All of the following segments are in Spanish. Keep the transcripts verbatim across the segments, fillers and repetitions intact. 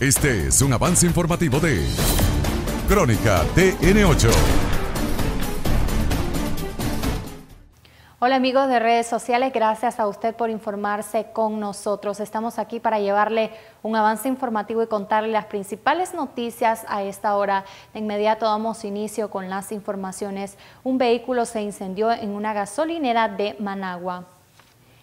Este es un avance informativo de Crónica T N ocho. Hola amigos de redes sociales, gracias a usted por informarse con nosotros. Estamos aquí para llevarle un avance informativo y contarle las principales noticias a esta hora. De inmediato damos inicio con las informaciones. Un vehículo se incendió en una gasolinera de Managua.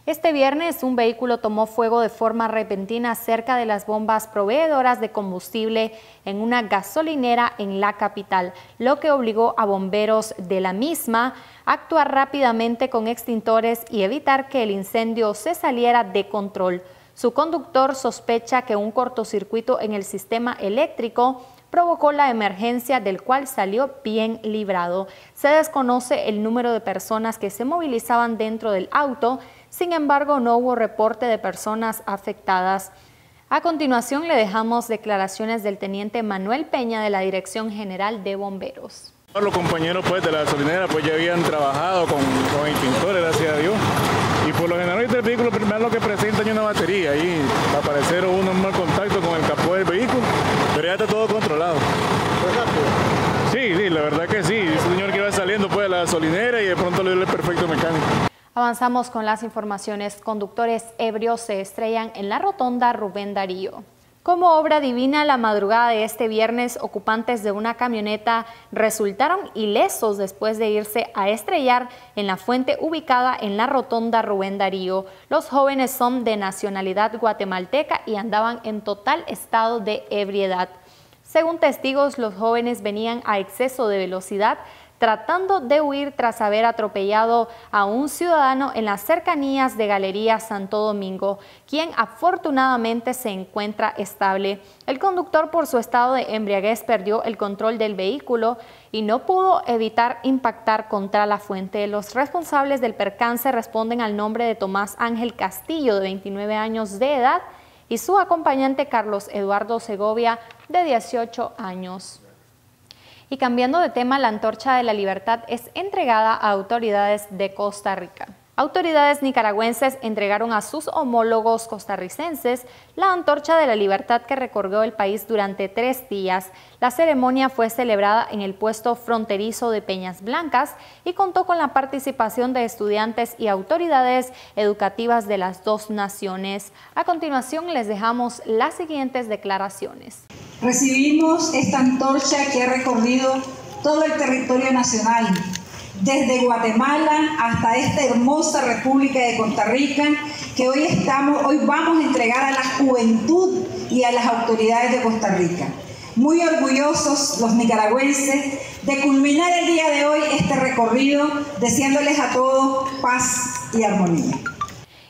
Este viernes un vehículo tomó fuego de forma repentina cerca de las bombas proveedoras de combustible en una gasolinera en la capital, lo que obligó a bomberos de la misma a actuar rápidamente con extintores y evitar que el incendio se saliera de control. Su conductor sospecha que un cortocircuito en el sistema eléctrico provocó la emergencia, del cual salió bien librado. Se desconoce el número de personas que se movilizaban dentro del auto, sin embargo no hubo reporte de personas afectadas. A continuación le dejamos declaraciones del teniente Manuel Peña de la Dirección General de Bomberos. Los compañeros pues, de la gasolinera pues, ya habían trabajado con, con extintores, gracias a Dios. Y por lo general este vehículo primero lo que presenta es una batería y aparecieron unos mal contacto con el capó del vehículo, pero ya está todo controlado. ¿Fue rápido? Sí, sí, la verdad que sí. Ese señor que iba saliendo pues de la gasolinera y de pronto le dio el perfecto mecánico. Avanzamos con las informaciones. Conductores ebrios se estrellan en la rotonda Rubén Darío. Como obra divina, la madrugada de este viernes, ocupantes de una camioneta resultaron ilesos después de irse a estrellar en la fuente ubicada en la rotonda Rubén Darío. Los jóvenes son de nacionalidad guatemalteca y andaban en total estado de ebriedad. Según testigos, los jóvenes venían a exceso de velocidad, tratando de huir tras haber atropellado a un ciudadano en las cercanías de Galería Santo Domingo, quien afortunadamente se encuentra estable. El conductor, por su estado de embriaguez, perdió el control del vehículo y no pudo evitar impactar contra la fuente. Los responsables del percance responden al nombre de Tomás Ángel Castillo, de veintinueve años de edad, y su acompañante Carlos Eduardo Segovia, de dieciocho años. Y cambiando de tema, la antorcha de la libertad es entregada a autoridades de Costa Rica. Autoridades nicaragüenses entregaron a sus homólogos costarricenses la antorcha de la libertad que recorrió el país durante tres días. La ceremonia fue celebrada en el puesto fronterizo de Peñas Blancas y contó con la participación de estudiantes y autoridades educativas de las dos naciones. A continuación les dejamos las siguientes declaraciones. Recibimos esta antorcha que ha recorrido todo el territorio nacional, desde Guatemala hasta esta hermosa República de Costa Rica, que hoy, estamos, hoy vamos a entregar a la juventud y a las autoridades de Costa Rica. Muy orgullosos los nicaragüenses de culminar el día de hoy este recorrido, deseándoles a todos paz y armonía.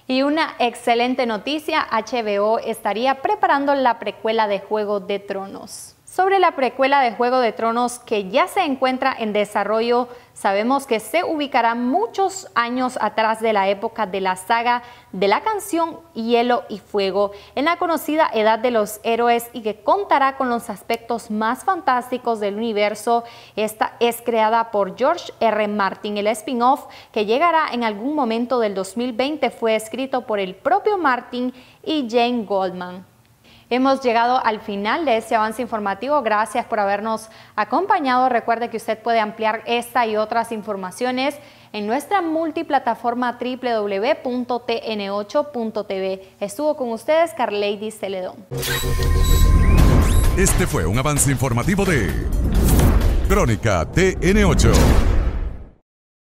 Y una excelente noticia, H B O estaría preparando la precuela de Juego de Tronos. Sobre la precuela de Juego de Tronos, que ya se encuentra en desarrollo, sabemos que se ubicará muchos años atrás de la época de la saga de la canción Hielo y Fuego, en la conocida Edad de los Héroes, y que contará con los aspectos más fantásticos del universo. Esta es creada por George R. Martin. El spin-off, que llegará en algún momento del dos mil veinte, fue escrito por el propio Martin y Jane Goldman. Hemos llegado al final de este avance informativo. Gracias por habernos acompañado. Recuerde que usted puede ampliar esta y otras informaciones en nuestra multiplataforma w w w punto t n ocho punto t v. Estuvo con ustedes Carlady Celedón. Este fue un avance informativo de Crónica T N ocho.